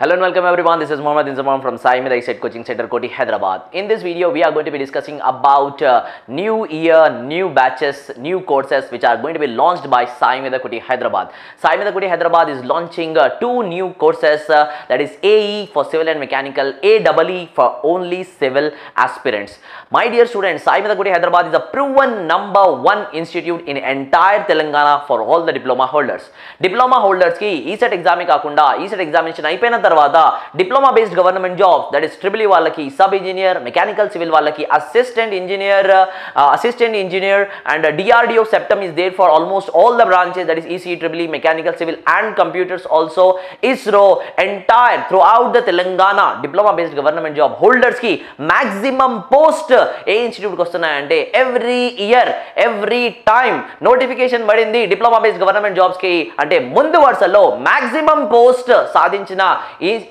Hello and welcome everyone, this is Mohammed Inzamam from Sai Medha ESET Coaching Center, Koti, Hyderabad. In this video, we are going to be discussing about new year, new batches, new courses which are going to be launched by Sai Medha Koti, Hyderabad. Sai Medha Koti, Hyderabad is launching two new courses, that is AEE for civil and mechanical, AEE for only civil aspirants. My dear students, Sai Medha Koti, Hyderabad is a proven #1 institute in entire Telangana for all the diploma holders. Diploma holders ki ESET exam kakunda, ESET examination aipena diploma based government jobs, that is EEE వాళ్ళకి sub engineer, mechanical civil వాళ్ళకి assistant engineer and DRDO septum is there for almost all the branches, that is ECE, EEE, mechanical civil and computers also. ISRO entire throughout the Telangana diploma based government job holders ki maximum post A institute కు వస్తున్నాయంటే every year, every time notification పడింది diploma based government jobs ki అంటే ముందు వరుసలో maximum post సాధించిన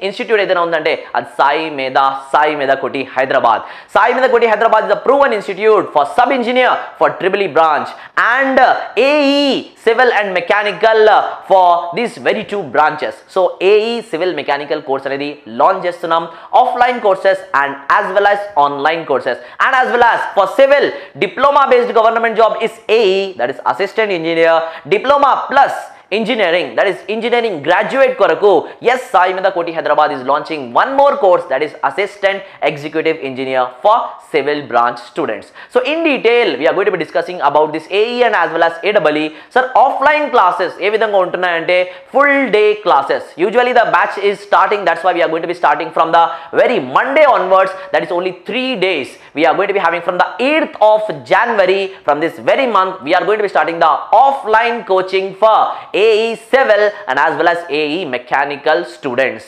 institute ఏదైనా ఉందంటే అది Sai Medha Koti Hyderabad. Sai Medha Koti Hyderabad is a proven institute for sub engineer for EEE branch and AE civil and mechanical for these very two branches. So AE civil mechanical course అనేది launch చేస్తున్నాం, offline courses and as well as online courses, and as well as for civil diploma based government job is AE, that is assistant engineer, diploma plus engineering, that is engineering graduate koraku yes Sai Medha Koti Hyderabad is launching one more course, that is assistant executive engineer for civil branch students. So in detail we are going to be discussing about this AE and as well as AEE. Sir, offline classes ఏ విధంగా ఉంటున్నాయంటే full day classes. Usually the batch is starting, that's why we are going to be starting from the very Monday onwards, that is only 3 days we are going to be having from the 8th of January. From this very month we are going to be starting the offline coaching for AE civil and as well as AE mechanical students.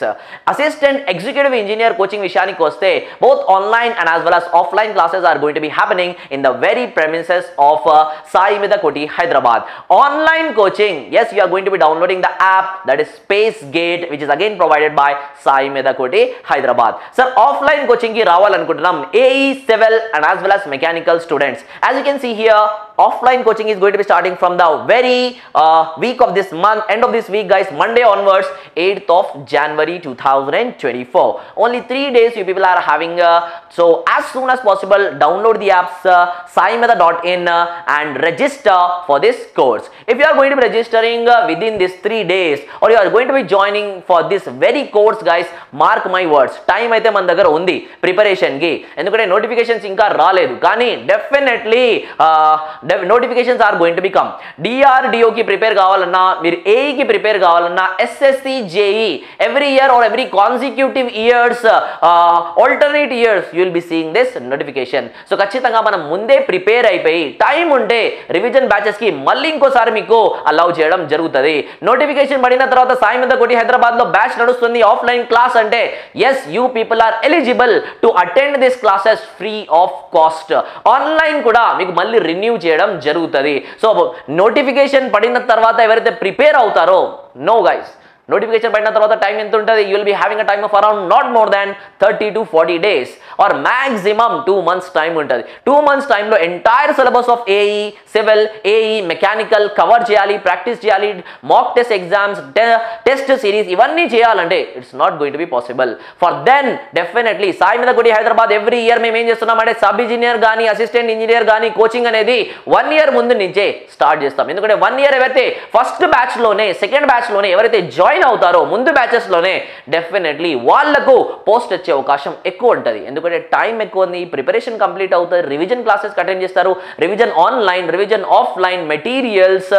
Assistant executive engineer coaching vishayaniki vaste both online and as well as offline classes are going to be happening in the very premises of Sai Medha Koti Hyderabad. Online coaching, yes, you are going to be downloading the app, that is Space Gate, which is again provided by Sai Medha Koti Hyderabad. Sir, offline coaching ki ravalanukuntunnam AE civil and as well as mechanical students. As you can see here, offline coaching is going to be starting from the very week of this month, end of this week guys, Monday onwards, 8th of January 2024. Only 3 days you people are having, so as soon as possible download the apps saimedha.in and register for this course. If you are going to be registering within these 3 days or you are going to be joining for this very course guys, mark my words, time aithe man daggara undi preparation ki, endukante notifications inka raaledu kaani definitely notifications are going to be come. DRDO ki prepare కావాలన్నా, మీరు AE కి prepare కావాలన్నా, SSC JE every year or every consecutive years, alternate years you will be seeing this notification. So ఖచ్చితంగా మనం ముందే prepare అయిపోయి time ఉంటే revision batches కి మళ్ళీ ఇంకోసారి మీకు అలౌ చేయడం జరుగుతుంది. నోటిఫికేషన్ పడిన తర్వాత Sai Medha Koti Hyderabad లో బ్యాచ్ నడుస్తుంది ఆఫ్లైన్ క్లాస్ అంటే, yes you people are eligible to attend this classes free of cost. Online కూడా మీకు మళ్ళీ రిన్యూ చేయడం జరుగుతుంది. సో నోటిఫికేషన్ పడిన తర్వాత ఎవరైతే ప్రిపేర్ అవుతారో, నో గైస్, నోటిఫికేషన్ పడిన తర్వాత టైం ఎంత ఉంటుంది, you will be having a time of around not more than 30 to 40 days or maximum 2 months time ఉంటుంది. 2 months టైంలో entire syllabus of AE civil, AE mechanical cover చేయాలి, practice చేయాలి, mock test exams, test series ఇవన్నీ చేయాలంటే it's not going to be possible. For then definitely Sai Medha Koti Hyderabad every year మేము ఏం చేస్తున్నామంటే sub engineer కానీ assistant engineer కానీ coaching అనేది 1 year ముందు నుంచే స్టార్ట్ చేస్తాం. ఎందుకంటే 1 year ఎవరైతే ఫస్ట్ బ్యాచ్లోనే సెకండ్ బ్యాచ్లోనే ఎవరైతే జాయిన్ అవుతారో ముందు బ్యాచెస్ లోనే డెఫినెట్లీ వాళ్ళకు పోస్ట్ వచ్చే అవకాశం ఎక్కువ ఉంటుంది. ఎందుకంటే టైం ఎక్కువ ఉంది, ప్రిపరేషన్ కంప్లీట్ అవుతుంది, రివిజన్ క్లాసెస్ అటెండ్ చేస్తారు, revision online, revision offline, materials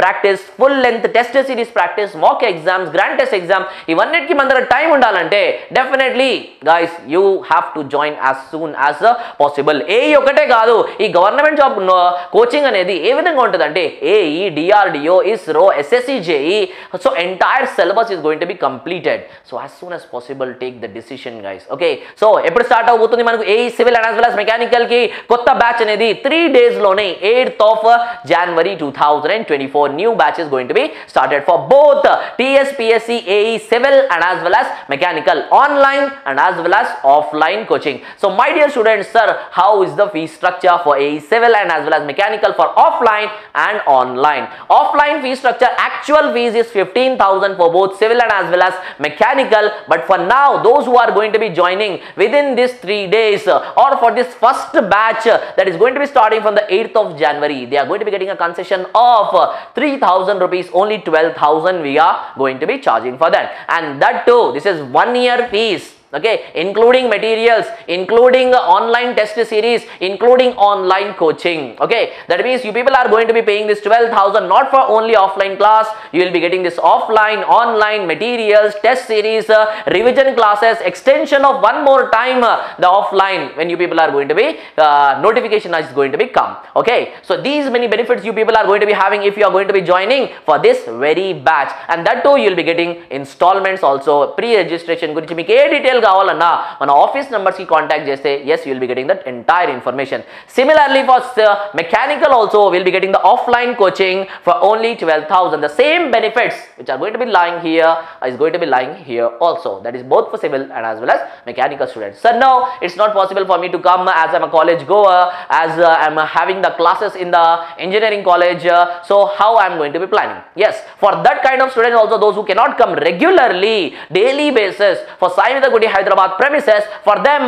practice, full length test series practice, mock exams, grand test exam ఇవన్నిటికీ మన దగ్గర టైం ఉండాలంటే definitely guys you have to join as soon as possible. AE ఒకటే కాదు, ఈ government job coaching అనేది ఏ విధంగా ఉంటుంది అంటే AE, DRDO, ISRO, SSC JE, so entire syllabus is going to be completed. So as soon as possible take the decision guys, okay? So eppudu start avutundi manaku AE civil and as well as mechanical ki kotta batch anedi 3 days lone 8th of January 2024 new batch is going to be started for both TSPSC AE civil and as well as mechanical, online and as well as offline coaching. So my dear students, sir, how is the fee structure for AE civil and as well as mechanical for offline and online? Offline fee structure, actual fees is 15,000 for both both civil and as well as mechanical. But for now, those who are going to be joining within this 3 days or for this first batch that is going to be starting from the 8th of January, they are going to be getting a concession of 3,000 rupees, only 12,000 we are going to be charging for that, and that too this is 1 year fees, okay, including materials, including online test series, including online coaching. Okay, that means you people are going to be paying this 12,000 not for only offline class. You will be getting this offline, online, materials, test series, revision classes, extension of one more time the offline when you people are going to be notification is going to be come. Okay, so these many benefits you people are going to be having if you are going to be joining for this very batch, and that too you will be getting installments also. Pre-registration gurinchi meeku a detail కావాలన్నా మన office numbers కి contact చేస్తే yes you will be getting that entire information. Similarly for mechanical also we will be getting the offline coaching for only 12,000. The same benefits which are going to be lying here is going to be lying here also, that is both for civil and as well as mechanical students. So now it's not possible for me to come as I'm a college goer, as I'm having the classes in the engineering college, so how I'm going to be planning? Yes, for that kind of students also, those who cannot come regularly daily basis for Sai Medha Hyderabad premises, for them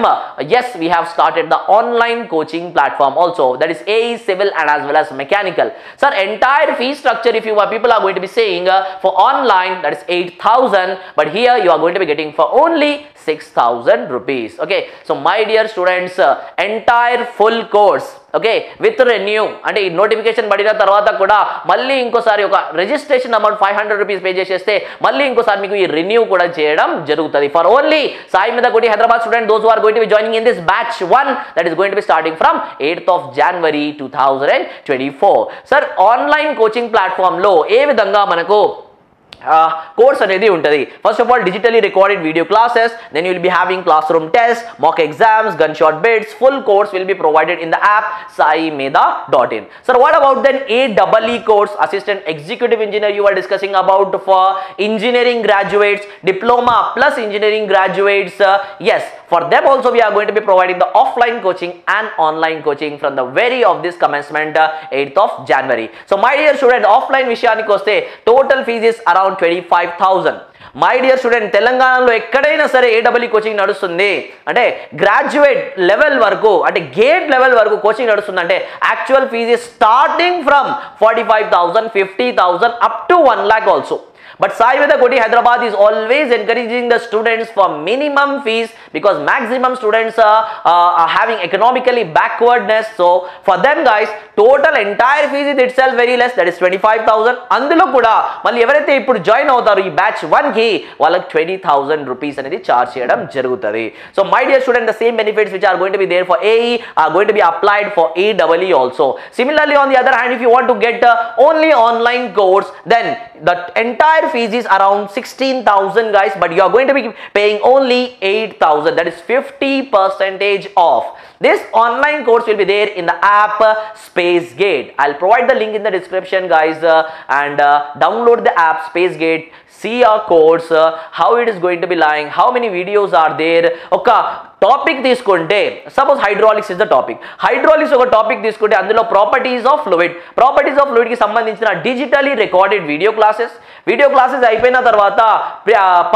yes we have started the online coaching platform also, that is AEE civil and as well as mechanical. Sir, entire fee structure if you people are going to be saying for online that is 8,000, but here you are going to be getting for only 6,000 rupees. Okay, so my dear students, entire full course, okay, with renew అంటే ఈ notification పడిన తర్వాత కూడా మళ్ళీ ఇంకోసారి ఒక registration amount 500 rupees pay చేసేస్తే మళ్ళీ ఇంకోసారి మీకు ఈ రిన్యూ కూడా చేయడం జరుగుతుంది. ఫర్ ఓన్లీ సాయి మీద గుడి Hyderabad student, those who are going to be joining in this batch 1 that is going to be starting from 8th of January 2024. Sir, online coaching platform లో ఏ విధంగా మనకు కోర్స్ అనేది ఉంటుంది? First of all digitally recorded video classes, then you will be having class room test, mock exams, gun shot bits, full course will be provided in the app saimedha.in. Sir, what about then AEE course assistant executive engineer you are discussing about for engineering graduates, diploma plus engineering graduates? Yes, for them also we are going to be providing the offline coaching and online coaching from the very of this commencement 8th of January. So my dear student, offline vishayaniki oste total fees is around 25,000. My dear student, తెలంగాణలో ఎక్కడైనా సరే AEE coaching నడుస్తుంది అంటే graduate level వరకు, అంటే gate level వరకు coaching నడుస్తుంది అంటే actual fees is starting from 45,000, 50,000 up to 1 lakh also. But Sai Medha Koti Hyderabad is always encouraging the students for minimum fees because maximum students are having economically backwardness. So for them guys, total entire fees is itself very less, that is 25,000. అందులో కూడా మళ్ళీ ఎవరైతే ఇప్పుడు join అవుతారో ఈ batch 1 కి వాళ్ళకి 20,000 rupees అనేది చార్జ్ చేయడం జరుగుతుంది. So my dear student, the same benefits which are going to be there for AEE are going to be applied for AEE also. Similarly on the other hand, if you want to get only online course, then the entire fees is around 16,000 guys, but you are going to be paying only 8,000, that is 50% off. This online course will be there in the app Space Gate. I'll provide the link in the description guys, and download the app Space Gate, see our course, how it is going to be lying, how many videos are there. Okay, topic తీసుకుంటే suppose hydraulics is the topic, hydraulics ఒక topic తీసుకుంటే అందులో properties of fluid, properties of fluid కి సంబంధించిన digitally recorded video classes, video classes అయిపోయిన తర్వాత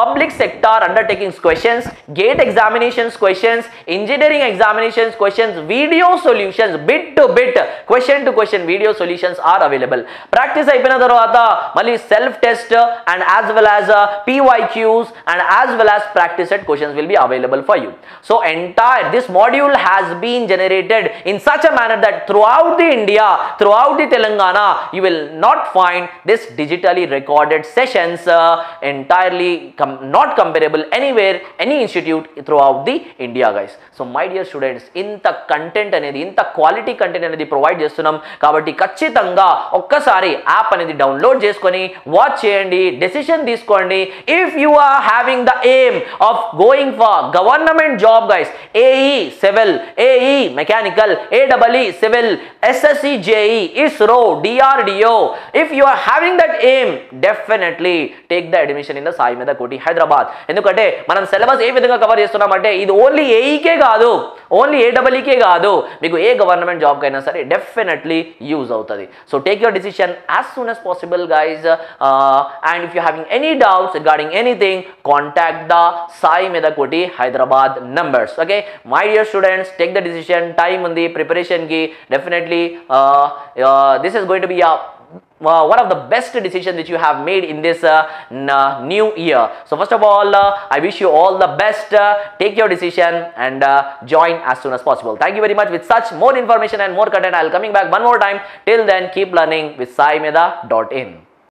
public sector undertakings questions, gate examinations questions, engineering examinations questions, video solutions, bit to bit, question to question video solutions are available. Practice అయిపోయిన తర్వాత మళ్ళీ self test and as well as PYQs and as well as practice set questions will be available for you. So entire this module has been generated in such a manner that throughout the India, throughout the Telangana, you will not find this digitally recorded sessions entirely not comparable anywhere, any institute throughout the India guys. So my dear students, inta content anedi, inta quality content anedi provide chestunnam kabatti kachithanga okkasari app anedi download cheskoni watch cheyandi, decision తీసుకోండి. If you are having the aim of going for government job guys, AEE civil, AEE mechanical, AEE civil, SSC JE, ISRO, DRDO, if you are having that aim, definitely take the admission in the Sai Medha Koti Hyderabad. ఎందుకంటే మనం syllabus ఏ విధంగా cover చేస్తున్నాం అంటే ఇది only AEE కే కాదు, only AEE के మీకు ఏ government job కైనా సరే డెఫినెట్లీ యూజ్ అవుతది so take your decision as soon as possible guys and if you having any doubts regarding anything contact the Sai Medha Koti Hyderabad numbers okay my dear students take the decision time undi preparation ki definitely this is going to be a one of the best decisions which you have made in this new year. So first of all, I wish you all the best. Take your decision and join as soon as possible. Thank you very much. With such more information and more content, I'll coming back one more time. Till then, keep learning with saimedha.in.